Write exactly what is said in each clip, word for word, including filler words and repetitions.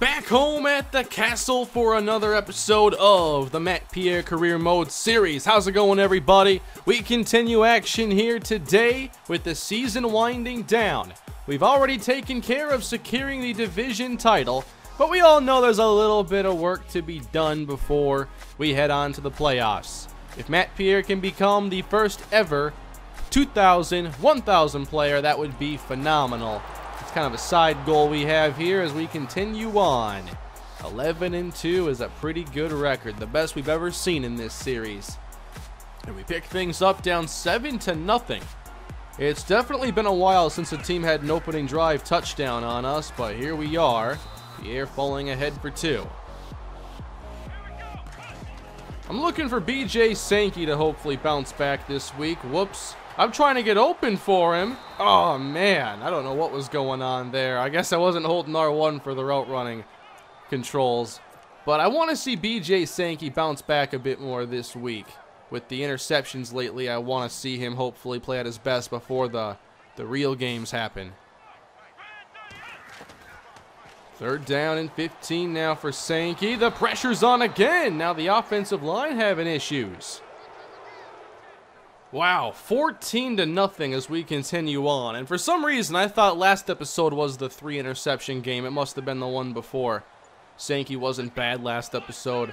Back home at the castle for another episode of the Matt Pierre Career Mode series. How's it going, everybody? We continue action here today with the season winding down. We've already taken care of securing the division title, but we all know there's a little bit of work to be done before we head on to the playoffs. If Matt Pierre can become the first ever two thousand, one thousand player, that would be phenomenal. It's kind of a side goal we have here as we continue on. eleven and two is a pretty good record, the best we've ever seen in this series. And we pick things up down seven to nothing. It's definitely been a while since the team had an opening drive touchdown on us, but here we are. Pierre falling ahead for two. I'm looking for B J Sankey to hopefully bounce back this week. Whoops. I'm trying to get open for him. Oh, man. I don't know what was going on there. I guess I wasn't holding R one for the route running controls. But I want to see B J Sankey bounce back a bit more this week. With the interceptions lately, I want to see him hopefully play at his best before the, the real games happen. Third down and fifteen now for Sankey. The pressure's on again. Now the offensive line having issues. Wow, fourteen to nothing as we continue on. And for some reason, I thought last episode was the three interception game. It must have been the one before. Sankey wasn't bad last episode.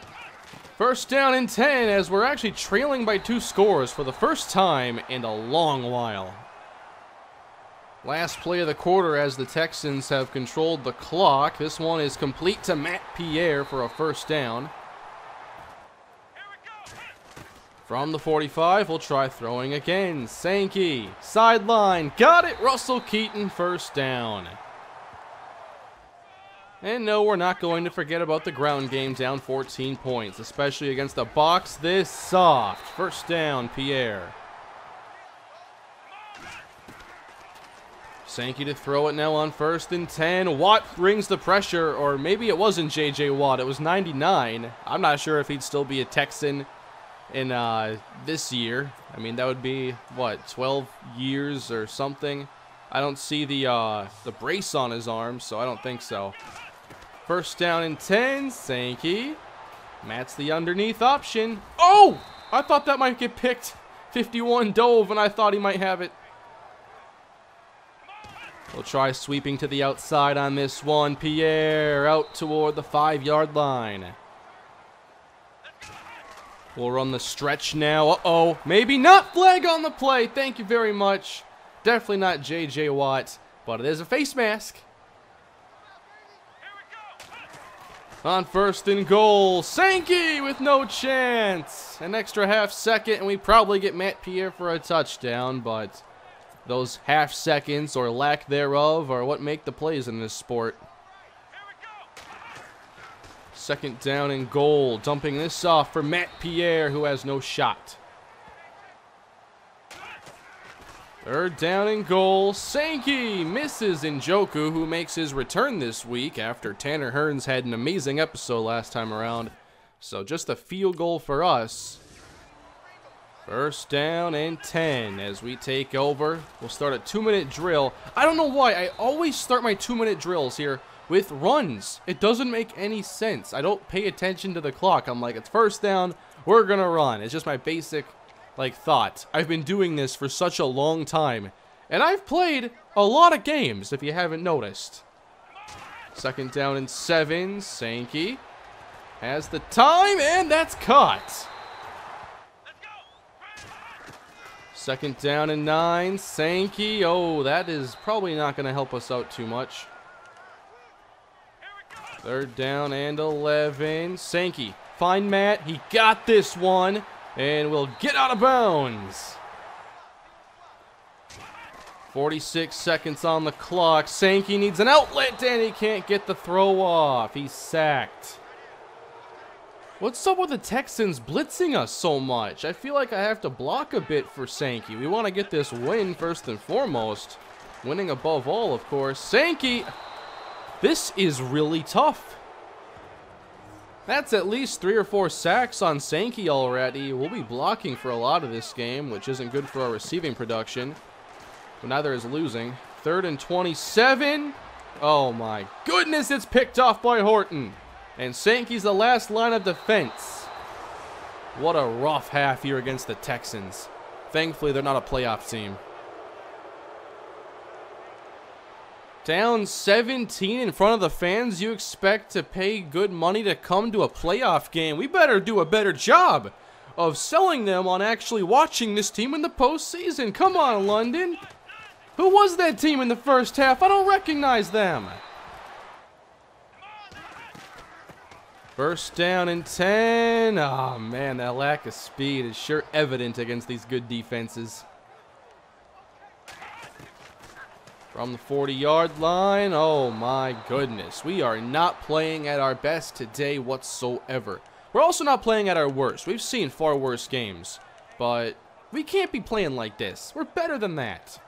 First down and ten as we're actually trailing by two scores for the first time in a long while. Last play of the quarter as the Texans have controlled the clock. This one is complete to Matt Pierre for a first down. From the forty-five, we'll try throwing again. Sankey, sideline, got it. Russell Keaton, first down. And no, we're not going to forget about the ground game down fourteen points, especially against the box this soft. First down, Pierre. Sankey to throw it now on first and ten. Watt brings the pressure, or maybe it wasn't J J. Watt. It was ninety-nine. I'm not sure if he'd still be a Texan in uh, this year. I mean, that would be, what, twelve years or something? I don't see the uh, the brace on his arm, so I don't think so. First down and ten, Sankey. Matt's the underneath option. Oh! I thought that might get picked. fifty-one dove, and I thought he might have it. We'll try sweeping to the outside on this one. Pierre out toward the five-yard line. We'll run the stretch now. Uh-oh. Maybe not. Flag on the play. Thank you very much. Definitely not J J. Watt, but it is a face mask. On first and goal, Sankey with no chance. An extra half second, and we probably get Matt Pierre for a touchdown, but those half seconds, or lack thereof, are what make the plays in this sport. Second down and goal. Dumping this off for Matt Pierre, who has no shot. Third down and goal. Sankey misses Njoku, who makes his return this week after Tanner Hearns had an amazing episode last time around. So just a field goal for us. First down and ten as we take over. We'll start a two-minute drill. I don't know why. I always start my two-minute drills here with runs. It doesn't make any sense. I don't pay attention to the clock. I'm like, it's first down, we're gonna run. It's just my basic like thought. I've been doing this for such a long time, and I've played a lot of games if you haven't noticed. Second down and seven. Sankey has the time, and that's caught. Second down and nine. Sankey. Oh, that is probably not gonna help us out too much. Third down and eleven. Sankey, find Matt. He got this one, and we'll get out of bounds. forty-six seconds on the clock. Sankey needs an outlet, and he can't get the throw off. He's sacked. What's up with the Texans blitzing us so much? I feel like I have to block a bit for Sankey. We want to get this win first and foremost. Winning above all, of course. Sankey... This is really tough. That's at least three or four sacks on Sankey already. We'll be blocking for a lot of this game, which isn't good for our receiving production. But neither is losing. Third and twenty-seven. Oh my goodness, it's picked off by Horton. And Sankey's the last line of defense. What a rough half here against the Texans. Thankfully, they're not a playoff team. Down seventeen in front of the fans. You expect to pay good money to come to a playoff game. We better do a better job of selling them on actually watching this team in the postseason. Come on, London. Who was that team in the first half? I don't recognize them. First down and ten. Oh man, that lack of speed is sure evident against these good defenses. From the forty yard line, oh my goodness. We are not playing at our best today whatsoever. We're also not playing at our worst. We've seen far worse games, but we can't be playing like this. We're better than that.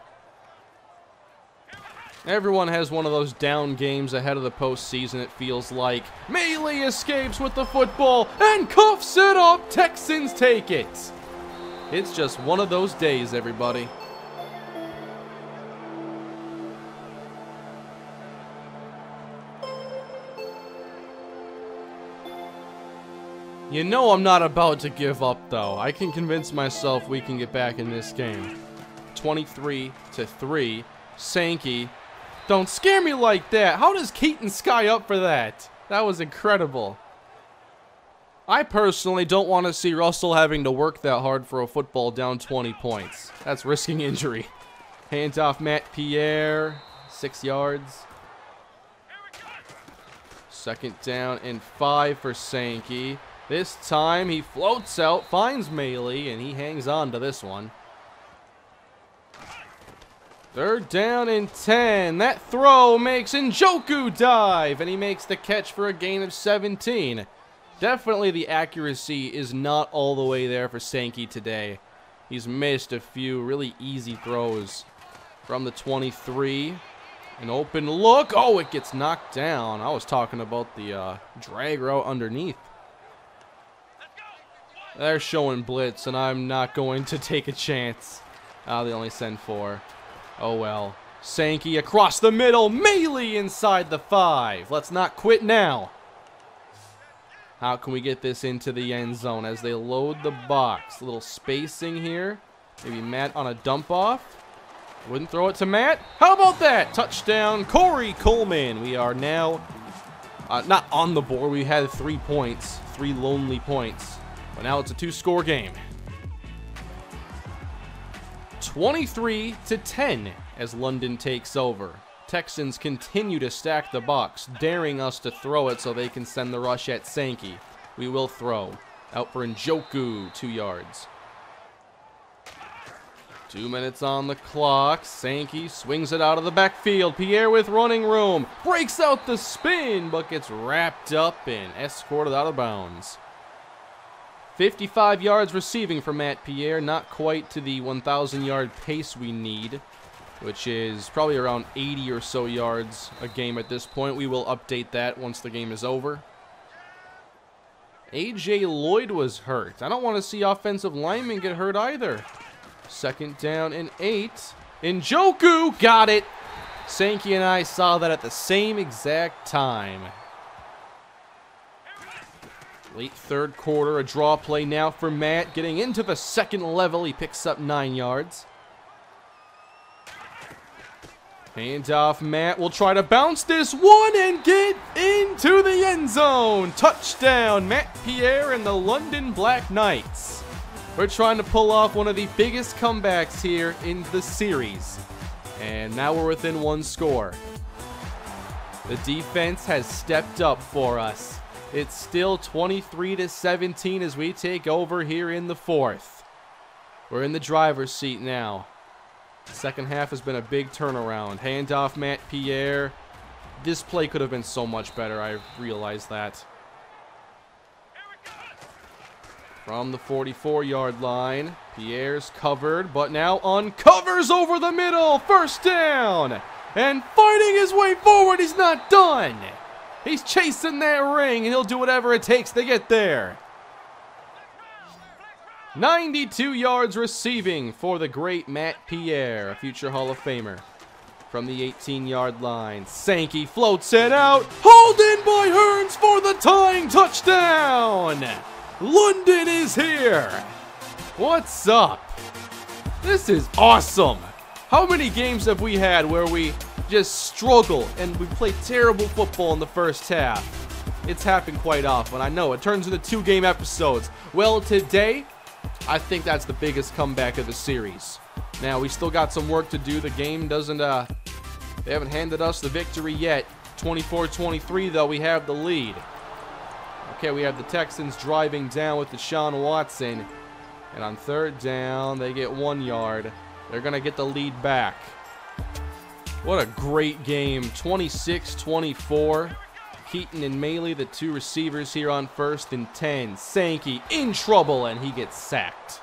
Everyone has one of those down games ahead of the postseason, it feels like. Mealy escapes with the football and cuffs it up. Texans take it. It's just one of those days, everybody. You know I'm not about to give up, though. I can convince myself we can get back in this game. twenty-three to three. Sankey. Don't scare me like that. How does Keaton sky up for that? That was incredible. I personally don't want to see Russell having to work that hard for a football down twenty points. That's risking injury. Hands off Matt Pierre. Six yards. Second down and five for Sankey. This time he floats out, finds Mealy, and he hangs on to this one. Third down and ten. That throw makes Njoku dive, and he makes the catch for a gain of seventeen. Definitely the accuracy is not all the way there for Sankey today. He's missed a few really easy throws. From the twenty-three, an open look. Oh, it gets knocked down. I was talking about the uh, drag route underneath. They're showing blitz, and I'm not going to take a chance. Uh, they only send four. Oh well. Sankey across the middle. Mealy inside the five. Let's not quit now. How can we get this into the end zone as they load the box? A little spacing here. Maybe Matt on a dump off. Wouldn't throw it to Matt. How about that? Touchdown, Corey Coleman. We are now uh, not on the board. We had three points. Three lonely points. But now it's a two-score game. twenty-three to ten as London takes over. Texans continue to stack the box, daring us to throw it so they can send the rush at Sankey. We will throw. Out for Njoku, two yards. Two minutes on the clock. Sankey swings it out of the backfield. Pierre with running room. Breaks out the spin, but gets wrapped up and escorted out of bounds. fifty-five yards receiving for Matt Pierre, not quite to the one thousand yard pace we need, which is probably around eighty or so yards a game at this point. We will update that once the game is over. A J Lloyd was hurt. I don't want to see offensive linemen get hurt either. Second down and eight. Njoku got it. Sankey and I saw that at the same exact time. Late third quarter, a draw play now for Matt. Getting into the second level, he picks up nine yards. Hand off Matt, will try to bounce this one and get into the end zone. Touchdown, Matt Pierre and the London Black Knights. We're trying to pull off one of the biggest comebacks here in the series. And now we're within one score. The defense has stepped up for us. It's still twenty-three to seventeen as we take over here in the fourth. We're in the driver's seat now. The second half has been a big turnaround. Hand off Matt Pierre. This play could have been so much better. I realize that. From the forty-four yard line, Pierre's covered, but now uncovers over the middle. First down. And fighting his way forward, he's not done. He's chasing that ring, and he'll do whatever it takes to get there. ninety-two yards receiving for the great Matt Pierre, a future Hall of Famer. from the eighteen-yard line. Sankey floats it out. Hauled in by Hearns for the tying touchdown. London is here. What's up? This is awesome. How many games have we had where we just struggle and we play terrible football in the first half? It's happened quite often. I know it turns into two-game episodes. Well, today, I think that's the biggest comeback of the series. Now, we still got some work to do. The game doesn't, uh, they haven't handed us the victory yet. twenty-four twenty-three, though, we have the lead. Okay, we have the Texans driving down with Deshaun Watson. And on third down, they get one yard. They're going to get the lead back. What a great game. twenty-six twenty-four. Keaton and Maley, the two receivers here on first and ten. Sankey in trouble, and he gets sacked.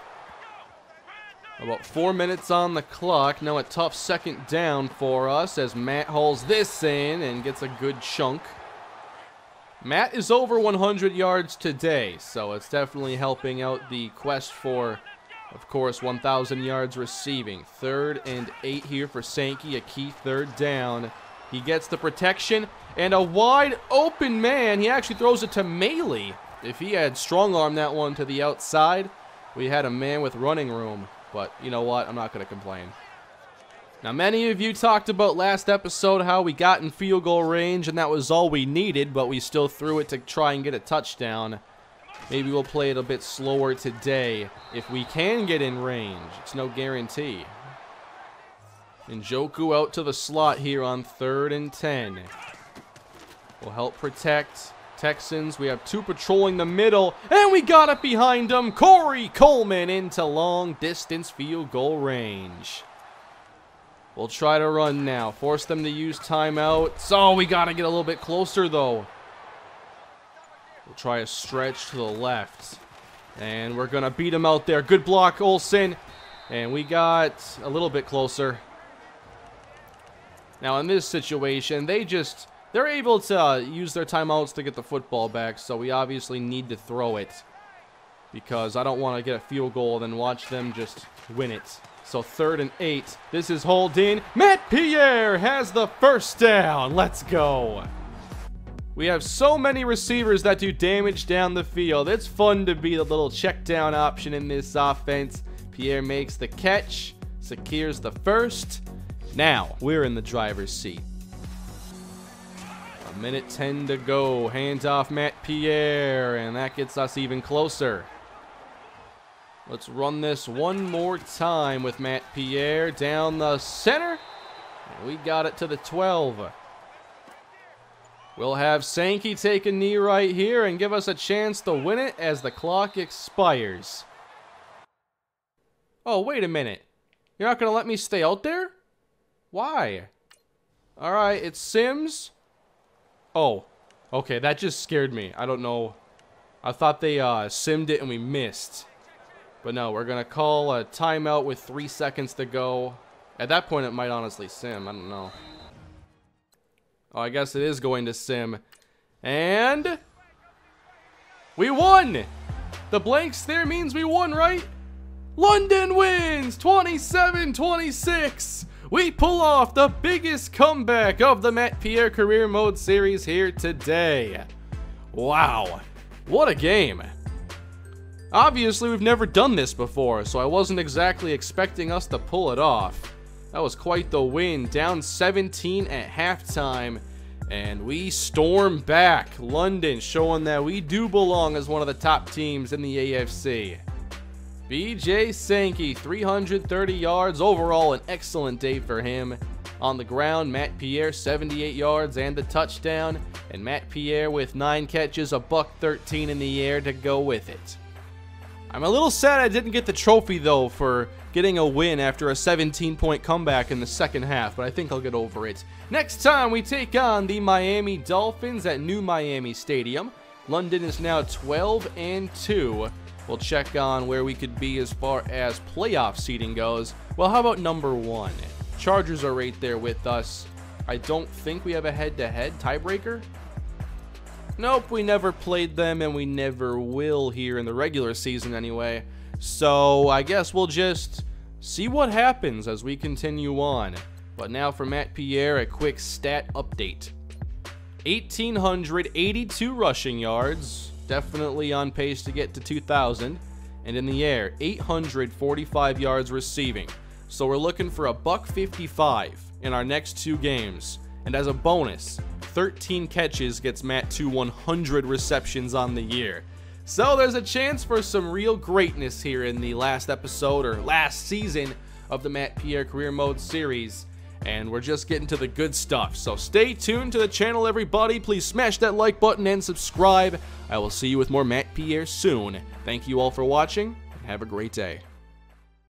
About four minutes on the clock. Now a tough second down for us as Matt hauls this in and gets a good chunk. Matt is over one hundred yards today, so it's definitely helping out the quest for, of course, one thousand yards receiving. Third and eight here for Sankey, a key third down. He gets the protection and a wide open man. He actually throws it to Maley. If he had strong-armed that one to the outside, we had a man with running room. But you know what? I'm not going to complain. Now, many of you talked about last episode how we got in field goal range, and that was all we needed, but we still threw it to try and get a touchdown. Maybe we'll play it a bit slower today if we can get in range. It's no guarantee. Njoku out to the slot here on third and ten. We'll help protect Texans. We have two patrolling the middle, and we got it behind them. Corey Coleman into long-distance field goal range. We'll try to run now. Force them to use timeouts. Oh, we got to get a little bit closer, though. We'll try a stretch to the left. And we're going to beat him out there. Good block, Olsen. And we got a little bit closer. Now, in this situation, they just... they're able to uh, use their timeouts to get the football back, so we obviously need to throw it because I don't want to get a field goal and then watch them just win it. So third and eight. This is hauled in. Matt Pierre has the first down. Let's go. We have so many receivers that do damage down the field. It's fun to be the little check down option in this offense. Pierre makes the catch. Secures the first. Now we're in the driver's seat. Minute ten to go. Hands off Matt Pierre, and that gets us even closer. Let's run this one more time with Matt Pierre down the center. And we got it to the twelve. We'll have Sankey take a knee right here and give us a chance to win it as the clock expires. Oh, wait a minute. You're not going to let me stay out there? Why? All right, it's Sims. Oh, okay, that just scared me. I don't know. I thought they uh, simmed it and we missed. But no, we're going to call a timeout with three seconds to go. At that point, it might honestly sim. I don't know. Oh, I guess it is going to sim. And we won. The blanks there means we won, right? London wins twenty-seven twenty-six. We pull off the biggest comeback of the Matt Pierre Career Mode series here today. Wow, what a game. Obviously, we've never done this before, so I wasn't exactly expecting us to pull it off. That was quite the win, down seventeen at halftime, and we storm back. London showing that we do belong as one of the top teams in the A F C. B J Sankey, three hundred thirty yards overall, an excellent day for him. On the ground, Matt Pierre, seventy-eight yards and the touchdown, and Matt Pierre with nine catches, a buck thirteen in the air to go with it. I'm a little sad I didn't get the trophy though for getting a win after a seventeen-point comeback in the second half, but I think I'll get over it. Next time we take on the Miami Dolphins at New Miami Stadium. London is now twelve and two. We'll check on where we could be as far as playoff seeding goes. Well, how about number one? Chargers are right there with us. I don't think we have a head-to-head tiebreaker. Nope, we never played them, and we never will here in the regular season anyway. So I guess we'll just see what happens as we continue on. But now for Matt Pierre, a quick stat update. one thousand eight hundred eighty-two rushing yards, definitely on pace to get to two thousand. And in the air, eight hundred forty-five yards receiving. So we're looking for a buck fifty-five in our next two games. And as a bonus, thirteen catches gets Matt to one hundred receptions on the year. So there's a chance for some real greatness here in the last episode or last season of the Matt Pierre Career Mode series. And we're just getting to the good stuff. So stay tuned to the channel, everybody. Please smash that like button and subscribe. I will see you with more Matt Pierre soon. Thank you all for watching, and have a great day.